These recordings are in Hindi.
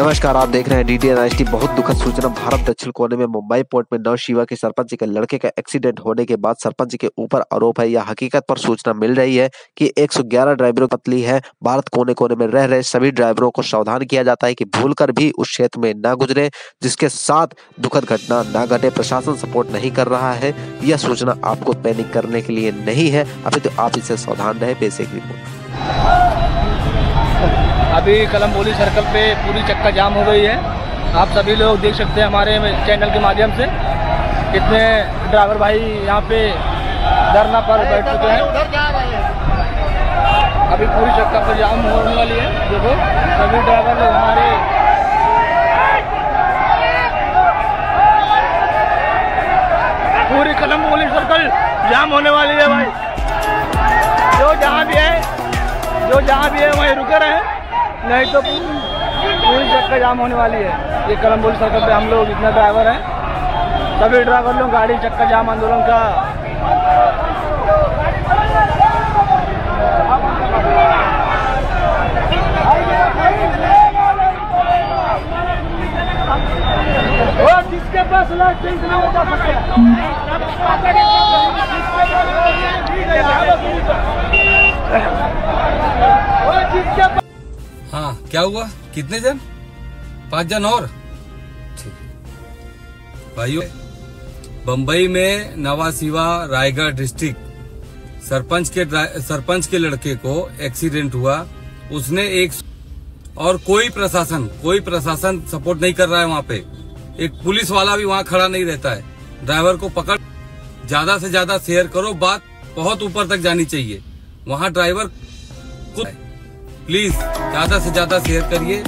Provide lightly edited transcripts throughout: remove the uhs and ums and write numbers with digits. नमस्कार, आप देख रहे हैं DTN। बहुत दुखद सूचना, भारत दक्षिण कोने में मुंबई पोर्ट में नवशिवा के सरपंच के लड़के का एक्सीडेंट होने के बाद सरपंच के ऊपर आरोप है। यह हकीकत पर सूचना मिल रही है कि 111 ड्राइवरों की पतली है। भारत कोने कोने में रह रहे सभी ड्राइवरों को सावधान किया जाता है कि भूलकर भी उस क्षेत्र में न गुजरे, जिसके साथ दुखद घटना न घटे। प्रशासन सपोर्ट नहीं कर रहा है। यह सूचना आपको पैनिक करने के लिए नहीं है, अभी तो आप इससे सावधान रहे। Basic report. अभी कलमबोली सर्कल पे पूरी चक्का जाम हो गई है। आप सभी लोग देख सकते हैं हमारे चैनल के माध्यम से कितने ड्राइवर भाई यहाँ पे धरना पर बैठ चुके हैं। अभी पूरी चक्का पर जाम होने वाली है। देखो सभी ड्राइवर लोग हमारे पूरी कलमबोली सर्कल जाम होने वाली है। भाई जो जहाँ भी है वहीं रुके रहे, नहीं तो पूरी चक्का जाम होने वाली है। ये कलमबोली सर्कल पे हम लोग इतना ड्राइवर हैं, सभी ड्राइवर लोग गाड़ी चक्का जाम आंदोलन का हाँ। क्या हुआ? कितने जन? 5 जन और। भाइयों, बम्बई में नवाशिवा रायगढ़ डिस्ट्रिक्ट सरपंच के लड़के को एक्सीडेंट हुआ। उसने एक और कोई प्रशासन सपोर्ट नहीं कर रहा है। वहाँ पे एक पुलिस वाला भी वहाँ खड़ा नहीं रहता है। ड्राइवर को पकड़, ज्यादा से ज्यादा शेयर करो, बात बहुत ऊपर तक जानी चाहिए। वहाँ ड्राइवर को प्लीज ज्यादा से ज्यादा शेयर करिए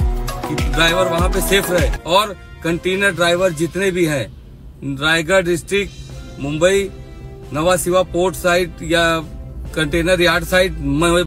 कि ड्राइवर वहाँ पे सेफ रहे। और कंटेनर ड्राइवर जितने भी हैं, Raigad district, Mumbai Nhava Sheva port side या कंटेनर यार्ड साइड